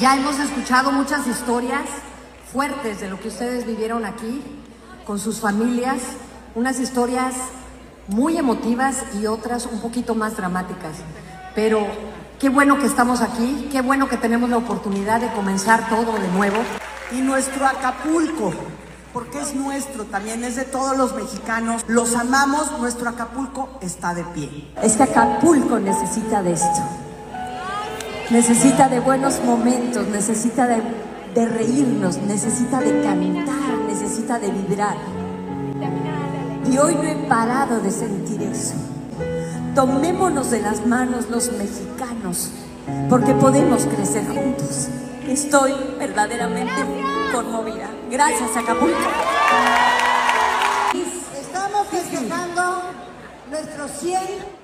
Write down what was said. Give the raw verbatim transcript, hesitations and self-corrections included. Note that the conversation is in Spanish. Ya hemos escuchado muchas historias fuertes de lo que ustedes vivieron aquí, con sus familias, unas historias muy emotivas y otras un poquito más dramáticas. Pero qué bueno que estamos aquí, qué bueno que tenemos la oportunidad de comenzar todo de nuevo. Y nuestro Acapulco, porque es nuestro también, es de todos los mexicanos, los amamos, nuestro Acapulco está de pie. Es que Acapulco necesita de esto, necesita de buenos momentos, necesita de, de reírnos, necesita de cantar, necesita de vibrar. Y hoy no he parado de sentir eso. Tomémonos de las manos los mexicanos, porque podemos crecer juntos. Estoy verdaderamente conmovida. Gracias, Acapulco. Estamos festejando nuestro cien